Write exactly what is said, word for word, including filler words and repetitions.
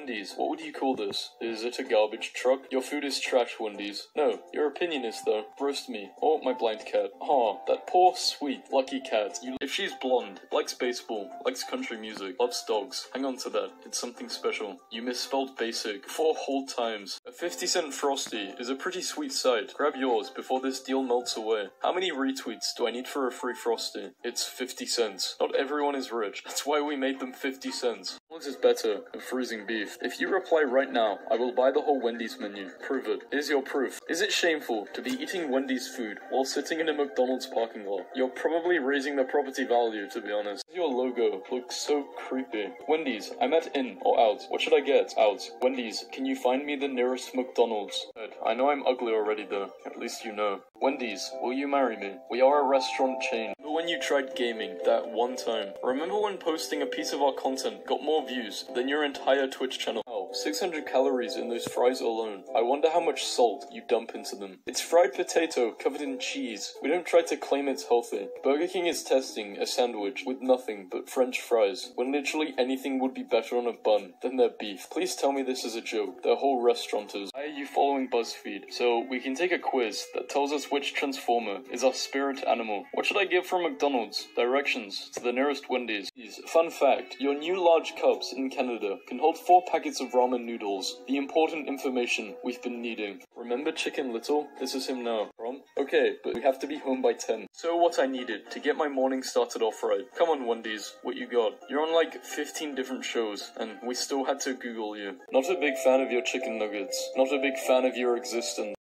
Wendy's, what would you call this? Is it a garbage truck? Your food is trash, Wendy's. No, your opinion is, though. Roast me. I want my blind cat. Ah, that poor, sweet, lucky cat. You if she's blonde, likes baseball, likes country music, loves dogs, hang on to that. It's something special. You misspelled basic four whole times. A fifty cent Frosty is a pretty sweet sight. Grab yours before this deal melts away. How many retweets do I need for a free Frosty? It's fifty cents. Not everyone is rich. That's why we made them fifty cents. What is better than freezing beef? If you reply right now, I will buy the whole Wendy's menu. Prove it. Here's your proof. Is it shameful to be eating Wendy's food while sitting in a McDonald's parking lot? You're probably raising the property value, to be honest. Your logo looks so creepy. Wendy's, I'm at in or out. What should I get? Out. Wendy's, can you find me the nearest McDonald's? I know I'm ugly already, though. At least you know. Wendy's, will you marry me? We are a restaurant chain. But when you tried gaming that one time, remember when posting a piece of our content got more views than your entire Twitch channel? Wow, six hundred calories in those fries alone. I wonder how much salt you dump into them. It's fried potato covered in cheese. We don't try to claim it's healthy. Burger King is testing a sandwich with nothing but French fries, when literally anything would be better on a bun than their beef. Please tell me this is a joke. Their whole restaurant is. Why are you following BuzzFeed? So we can take a quiz that tells us which Transformer is our spirit animal. What should I give from McDonald's? Directions to the nearest Wendy's. Fun fact, your new large cups in Canada can hold four packets of ramen noodles. The important information we've been needing. Remember Chicken Little? This is him now. From? Okay, but we have to be home by ten. So what I needed to get my morning started off right. Come on, Wendy's, what you got? You're on like fifteen different shows, and we still had to Google you. Not a big fan of your chicken nuggets. Not a big fan of your existence.